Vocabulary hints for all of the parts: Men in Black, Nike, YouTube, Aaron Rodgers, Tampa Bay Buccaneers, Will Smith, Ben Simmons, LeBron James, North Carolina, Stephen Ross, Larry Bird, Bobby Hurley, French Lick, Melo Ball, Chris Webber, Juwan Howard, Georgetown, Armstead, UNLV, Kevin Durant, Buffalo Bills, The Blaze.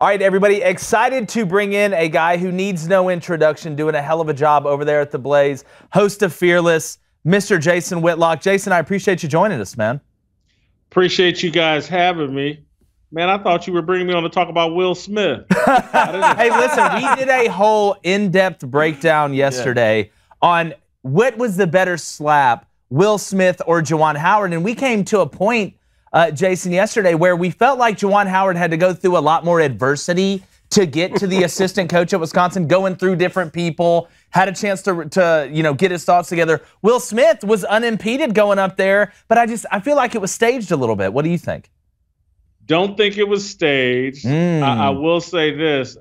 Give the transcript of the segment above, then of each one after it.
All right, everybody, excited to bring in a guy who needs no introduction, doing a hell of a job over there at The Blaze, host of Fearless, Mr. Jason Whitlock. Jason, I appreciate you joining us, man. Appreciate you guys having me. Man, I thought you were bringing me on to talk about Will Smith. Hey, listen, we did a whole in-depth breakdown yesterday on what was the better slap, Will Smith or Juwan Howard, and we came to a point Jason, yesterday, where we felt like Juwan Howard had to go through a lot more adversity to get to the assistant coach at Wisconsin, going through different people, had a chance to get his thoughts together. Will Smith was unimpeded going up there, but I feel like it was staged a little bit. What do you think? Don't think it was staged. I will say this.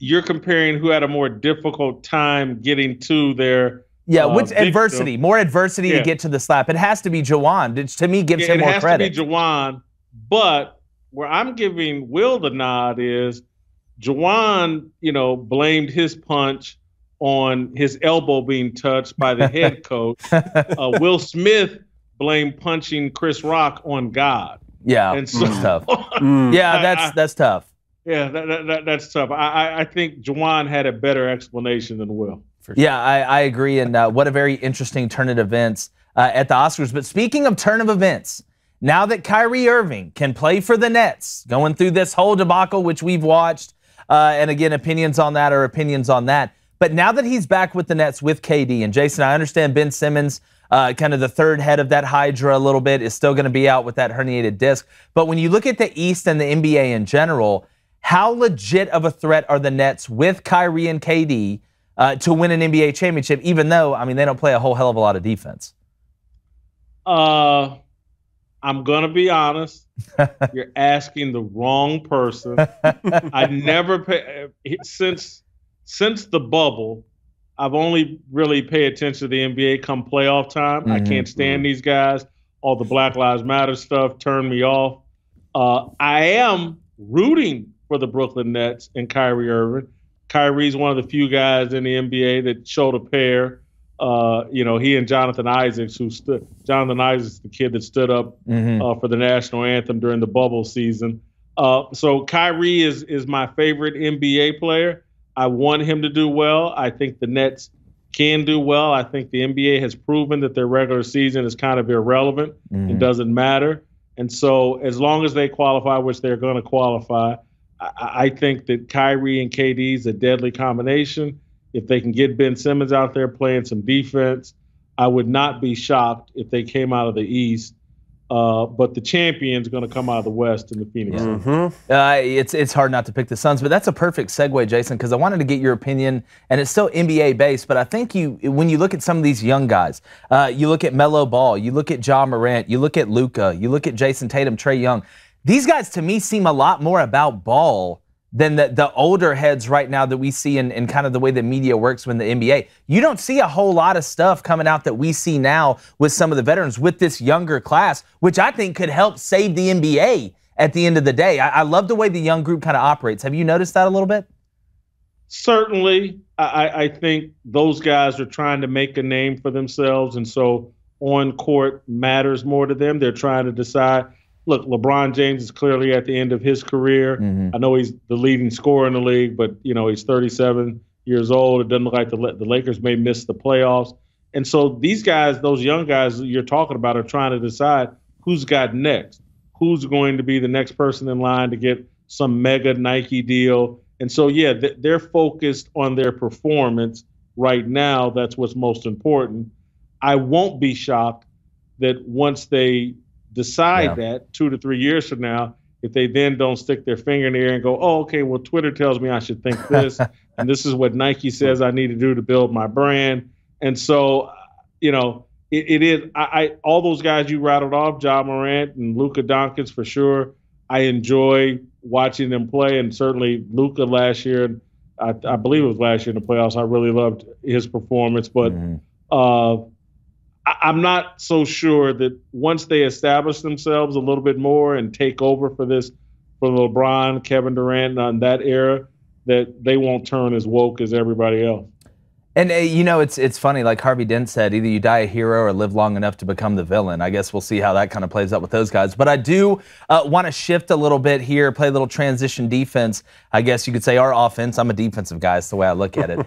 You're comparing who had a more difficult time getting to their which victim. Adversity, more adversity to get to the slap. It has to be Juwan, which to me gives him more credit. It has to be Juwan, but where I'm giving Will the nod is Juwan, blamed his punch on his elbow being touched by the head coach. Will Smith blamed punching Chris Rock on God. Yeah, and so, that's tough. Yeah, that's tough. Yeah, that's tough. I think Juwan had a better explanation than Will. Sure. Yeah, I agree, and what a very interesting turn of events at the Oscars. But speaking of turn of events, now that Kyrie Irving can play for the Nets, going through this whole debacle, which we've watched, and again, opinions on that are opinions on that. But now that he's back with the Nets with KD, and Jason, I understand Ben Simmons, kind of the third head of that hydra a little bit, is still going to be out with that herniated disc. But when you look at the East and the NBA in general, how legit of a threat are the Nets with Kyrie and KD to win an NBA championship, even though, they don't play a whole hell of a lot of defense? I'm going to be honest. You're asking the wrong person. I never pay, since the bubble, I've only really paid attention to the NBA come playoff time. I can't stand these guys. All the Black Lives Matter stuff turned me off. I am rooting for the Brooklyn Nets and Kyrie Irving. Kyrie's one of the few guys in the NBA that showed a pair. He and Jonathan Isaacs, the kid that stood up for the national anthem during the bubble season. So Kyrie is my favorite NBA player. I want him to do well. I think the Nets can do well. I think the NBA has proven that their regular season is kind of irrelevant. It doesn't matter. And so as long as they qualify, which they're going to qualify, I think that Kyrie and KD is a deadly combination. If they can get Ben Simmons out there playing some defense, I would not be shocked if they came out of the East. But the champion's going to come out of the West in the Phoenix Suns. It's hard not to pick the Suns, but that's a perfect segue, Jason, because I wanted to get your opinion, and it's still NBA-based, but I think when you look at some of these young guys, you look at Melo Ball, you look at Ja Morant, you look at Luka, you look at Jason Tatum, Trae Young. These guys, to me, seem a lot more about ball than the older heads right now that we see in kind of the way the media works with the NBA. You don't see a whole lot of stuff coming out that we see now with some of the veterans with this younger class, which I think could help save the NBA at the end of the day. I love the way the young group kind of operates. Have you noticed that a little bit? Certainly. I think those guys are trying to make a name for themselves, and so on court matters more to them. They're trying to decide. Look, LeBron James is clearly at the end of his career. I know he's the leading scorer in the league, but, he's 37 years old. It doesn't look like the Lakers may miss the playoffs. And so these guys, those young guys you're talking about, are trying to decide who's got next, who's going to be the next person in line to get some mega Nike deal. And so, yeah, they're focused on their performance right now. That's what's most important. I won't be shocked that once they – decide that 2 to 3 years from now, if they then don't stick their finger in the air and go, oh, okay, well, Twitter tells me I should think this, and this is what Nike says I need to do to build my brand. And so, all those guys you rattled off, Ja Morant and Luka Doncic for sure, I enjoy watching them play. And certainly Luka last year, I believe it was last year in the playoffs, I really loved his performance. But I'm not so sure that once they establish themselves a little bit more and take over for LeBron, Kevin Durant, on that era, that they won't turn as woke as everybody else. And, you know, it's funny, like Harvey Dent said, either you die a hero or live long enough to become the villain. I guess we'll see how that kind of plays out with those guys. But I do want to shift a little bit here, play a little transition defense. I guess you could say our offense. I'm a defensive guy. It's the way I look at it.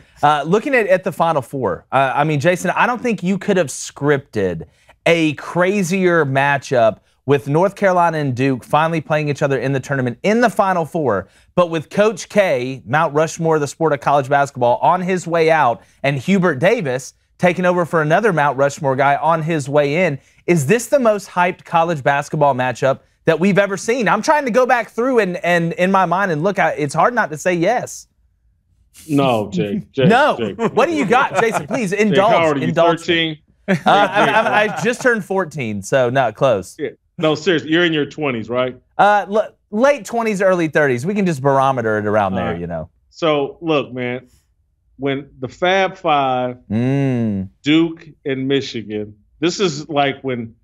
Looking at the Final Four, I mean, Jason, I don't think you could have scripted a crazier matchup with North Carolina and Duke finally playing each other in the tournament in the Final Four, but with Coach K, Mount Rushmore of the sport of college basketball, on his way out, and Hubert Davis taking over for another Mount Rushmore guy on his way in. Is this the most hyped college basketball matchup that we've ever seen? I'm trying to go back through and in my mind and look, it's hard not to say yes. No, Jake. No. Jake. What do you got, Jason? Please indulge. Jake, how old are you, 13? I just turned 14, so not close. Yeah. No, seriously, you're in your 20s, right? Late 20s, early 30s. We can just barometer it around there, you know. So, look, man, when the Fab Five, Duke and Michigan, this is like when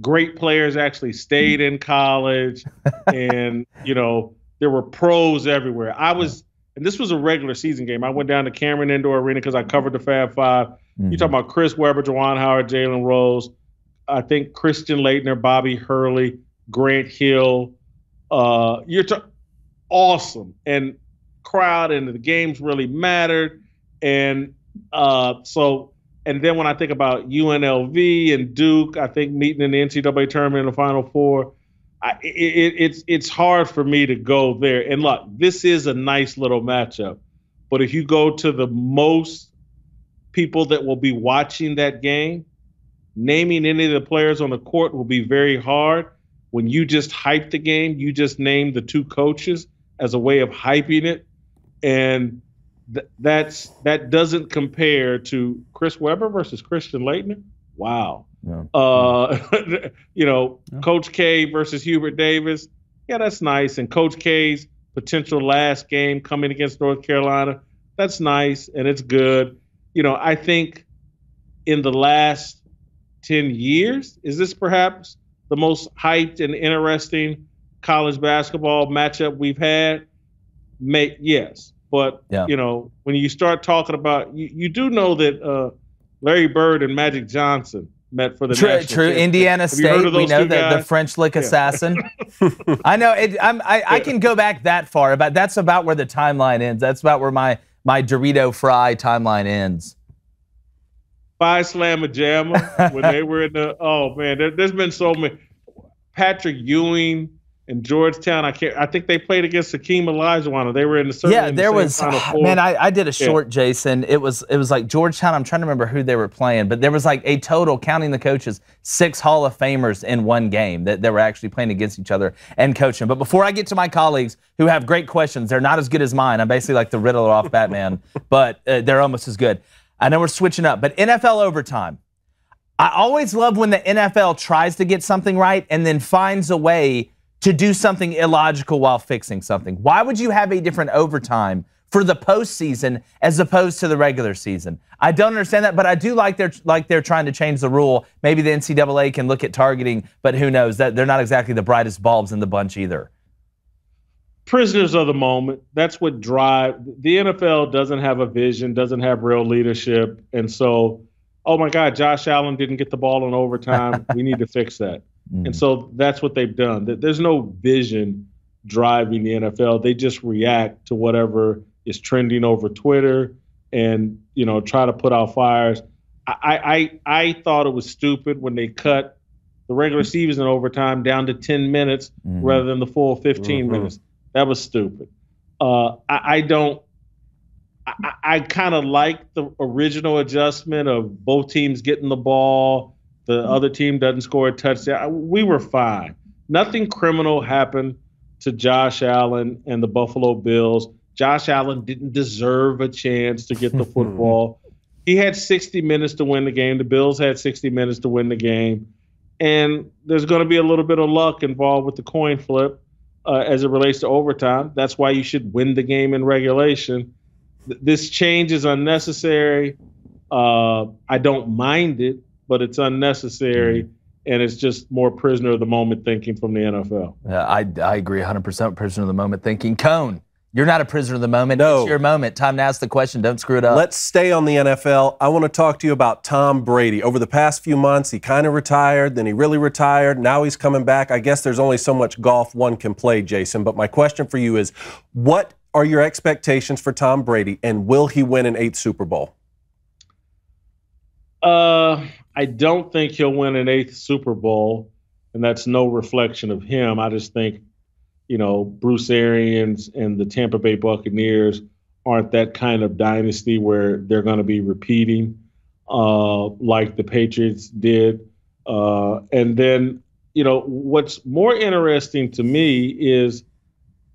great players actually stayed in college and, you know, there were pros everywhere. And this was a regular season game. I went down to Cameron Indoor Arena because I covered the Fab Five. You're talking about Chris Webber, Juwan Howard, Jalen Rose, I think Christian Laettner, Bobby Hurley, Grant Hill, awesome. And crowd and the games really mattered. And then when I think about UNLV and Duke, I think meeting in the NCAA tournament in the Final Four, it's hard for me to go there. And look, this is a nice little matchup. But if you go to the most people that will be watching that game, naming any of the players on the court will be very hard. When you just hype the game, you just name the two coaches as a way of hyping it. And that doesn't compare to Chris Webber versus Christian Laettner. Wow. Yeah. Coach K versus Hubert Davis. Yeah, that's nice. And Coach K's potential last game coming against North Carolina. That's nice. And it's good. You know, I think in the last 10 years, is this perhaps the most hyped and interesting college basketball matchup we've had? Yes. But, you know, when you start talking about, you do know that Larry Bird and Magic Johnson met for the national championship. Indiana State, we know that the French Lick assassin. I know, I can go back that far. That's about where the timeline ends. That's about where my Dorito Fry timeline ends. Five Slamma Jamma when they were in the – oh, man, there's been so many. Patrick Ewing and Georgetown, I think they played against Hakeem Olajuwon. They were in the – yeah, there was – man, I did a short, Jason. It was like Georgetown. I'm trying to remember who they were playing, but there was like a total, counting the coaches, 6 Hall of Famers in one game that they were actually playing against each other and coaching. But before I get to my colleagues who have great questions, they're not as good as mine. I'm basically like the Riddler off Batman, but they're almost as good. I know we're switching up, but NFL overtime. I always love when the NFL tries to get something right and then finds a way to do something illogical while fixing something. Why would you have a different overtime for the postseason as opposed to the regular season? I don't understand that, but I do like they're trying to change the rule. Maybe the NCAA can look at targeting, but who knows? That they're not exactly the brightest bulbs in the bunch either. Prisoners of the moment. That's what drive. The NFL doesn't have a vision, doesn't have real leadership. And so, oh my God, Josh Allen didn't get the ball in overtime. We need to fix that. And so that's what they've done. There's no vision driving the NFL. They just react to whatever is trending over Twitter and, you know, try to put out fires. I thought it was stupid when they cut the regular season overtime down to 10 minutes rather than the full 15 minutes. That was stupid. I kind of like the original adjustment of both teams getting the ball, the other team doesn't score a touchdown. We were fine. Nothing criminal happened to Josh Allen and the Buffalo Bills. Josh Allen didn't deserve a chance to get the football. He had 60 minutes to win the game. The Bills had 60 minutes to win the game. And there's going to be a little bit of luck involved with the coin flip. As it relates to overtime. That's why you should win the game in regulation. This change is unnecessary. I don't mind it, but it's unnecessary, and it's just more prisoner of the moment thinking from the NFL. Yeah, I agree 100% prisoner of the moment thinking. Cone, You're not a prisoner of the moment. No. It's your moment. Time to ask the question. Don't screw it up. Let's stay on the NFL. I want to talk to you about Tom Brady. Over the past few months, he kind of retired, then he really retired. Now he's coming back. I guess there's only so much golf one can play, Jason. But my question for you is, what are your expectations for Tom Brady, and will he win an 8th Super Bowl? I don't think he'll win an 8th Super Bowl, and that's no reflection of him. I just think, you know, Bruce Arians and the Tampa Bay Buccaneers aren't that kind of dynasty where they're going to be repeating like the Patriots did. And then, you know, what's more interesting to me is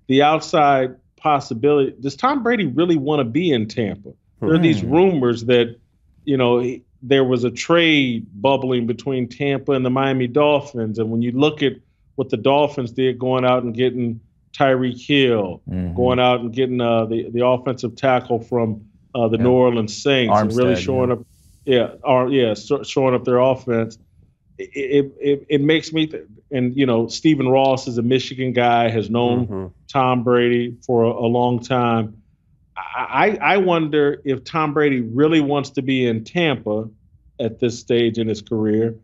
the outside possibility. Does Tom Brady really want to be in Tampa? There are these rumors that, you know, there was a trade bubbling between Tampa and the Miami Dolphins. And when you look at what the Dolphins did, going out and getting Tyreek Hill, going out and getting the offensive tackle from the New Orleans Saints, Armstead, and really showing up, showing up their offense. It makes me, and you know, Stephen Ross is a Michigan guy, has known Tom Brady for a long time. I wonder if Tom Brady really wants to be in Tampa at this stage in his career,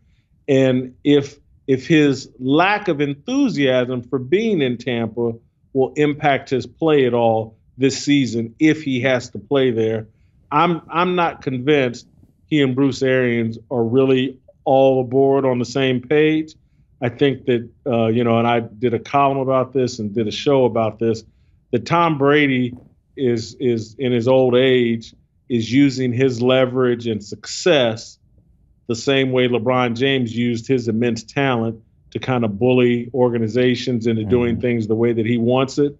and if his lack of enthusiasm for being in Tampa will impact his play at all this season, if he has to play there. I'm not convinced he and Bruce Arians are really all aboard on the same page. I think that, you know, and I did a column about this and did a show about this, that Tom Brady is in his old age is using his leverage and success the same way LeBron James used his immense talent to kind of bully organizations into doing things the way that he wants it.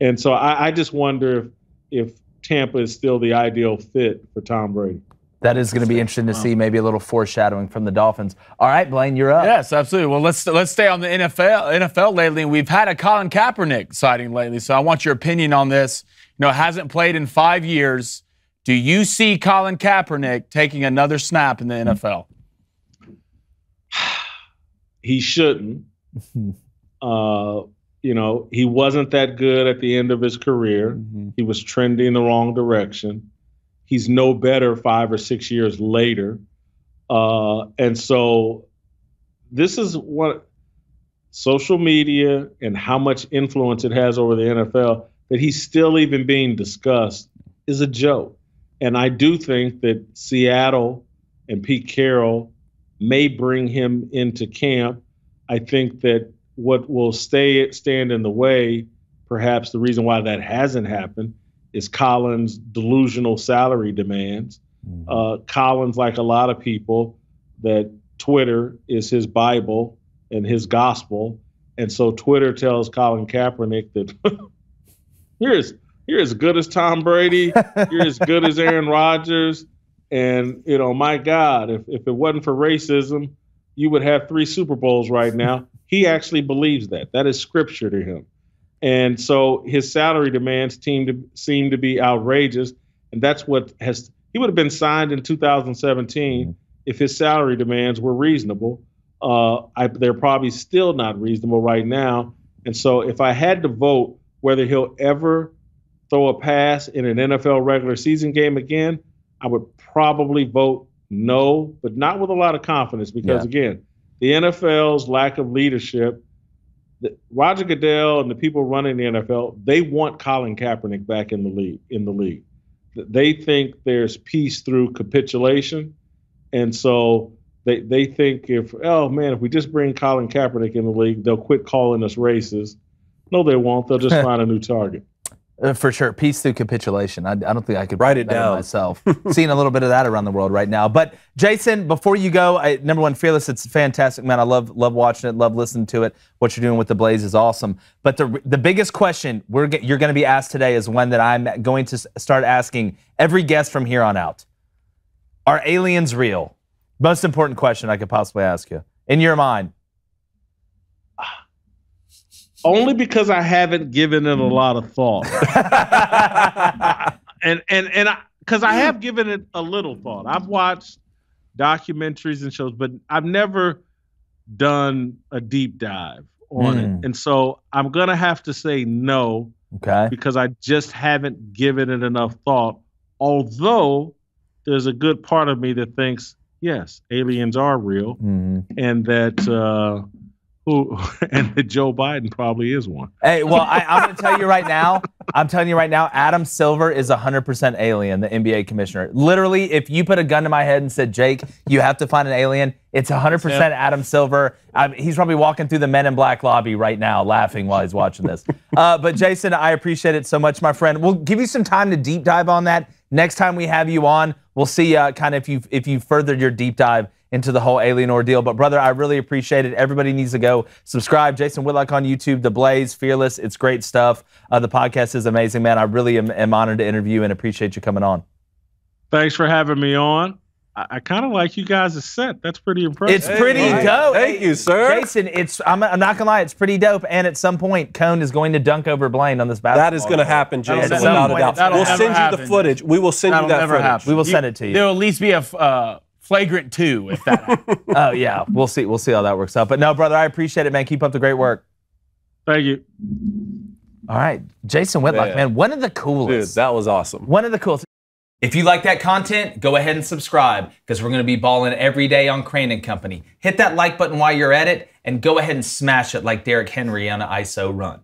And so I just wonder if Tampa is still the ideal fit for Tom Brady. That is going to be interesting to see, maybe a little foreshadowing from the Dolphins. All right, Blaine, you're up. Yes, absolutely. Well, let's stay on the NFL lately. And we've had a Colin Kaepernick sighting lately, so I want your opinion on this. You know, hasn't played in 5 years. Do you see Colin Kaepernick taking another snap in the NFL? He shouldn't. You know, he wasn't that good at the end of his career. He was trending the wrong direction. He's no better 5 or 6 years later. And so this is what social media and how much influence it has over the NFL, that he's still even being discussed is a joke. And I do think that Seattle and Pete Carroll may bring him into camp. I think that what will stand in the way, perhaps the reason why that hasn't happened, is Colin's delusional salary demands. Colin's, like a lot of people, that Twitter is his Bible and his gospel. And so Twitter tells Colin Kaepernick that you're as good as Tom Brady. You're as good as Aaron Rodgers. And, you know, my God, if it wasn't for racism, you would have 3 Super Bowls right now. He actually believes that. That is scripture to him. And so his salary demands seem to be outrageous. And that's what he would have been signed in 2017 if his salary demands were reasonable. They're probably still not reasonable right now. And so if I had to vote whether he'll ever throw a pass in an NFL regular season game again, I would probably vote no, but not with a lot of confidence because, again, the NFL's lack of leadership, Roger Goodell and the people running the NFL, they want Colin Kaepernick back in the league. They think there's peace through capitulation, and so they think if we just bring Colin Kaepernick in the league, they'll quit calling us racist. No, they won't. They'll just find a new target. For sure. Peace through capitulation. I don't think I could write it down myself. Seeing a little bit of that around the world right now. But, Jason, before you go, number one, Fearless, it's fantastic, man. I love watching it, love listening to it. What you're doing with The Blaze is awesome. But the biggest question you're going to be asked today is one that I'm going to start asking every guest from here on out. Are aliens real? Most important question I could possibly ask you. In your mind. Only because I haven't given it a lot of thought. and because I have given it a little thought. I've watched documentaries and shows, but I've never done a deep dive on it. And so I'm going to have to say no, Okay. Because I just haven't given it enough thought. Although there's a good part of me that thinks, yes, aliens are real, and that and that Joe Biden probably is one. Hey, well, I'm going to tell you right now. I'm telling you right now, Adam Silver is 100% alien, the NBA commissioner. Literally, if you put a gun to my head and said, Jake, you have to find an alien, it's 100% Adam Silver. He's probably walking through the Men in Black lobby right now laughing while he's watching this. But, Jason, I appreciate it so much, my friend. We'll give you some time to deep dive on that. Next time we have you on, we'll see kind of if you furthered your deep dive into the whole alien ordeal. But, brother, I really appreciate it. Everybody needs to go subscribe. Jason Whitlock on YouTube, The Blaze, Fearless. It's great stuff. The podcast is amazing, man. I really am honored to interview you and appreciate you coming on. Thanks for having me on. I kind of like you guys' set. That's pretty impressive. It's pretty dope. Thank you, sir. Jason, I'm not going to lie. It's pretty dope. And at some point, Cone is going to dunk over Blaine on this basketball. That is going to happen, Jason, without a doubt. We'll send you the footage. We will send you that footage. We will send it to you. There will at least be a... flagrant too, if that. Oh, yeah. We'll see how that works out. But no, brother, I appreciate it, man. Keep up the great work. Thank you. All right. Jason Whitlock, man, one of the coolest. Dude, that was awesome. One of the coolest. If you like that content, go ahead and subscribe because we're going to be balling every day on Crane & Company. Hit that like button while you're at it and go ahead and smash it like Derrick Henry on an ISO run.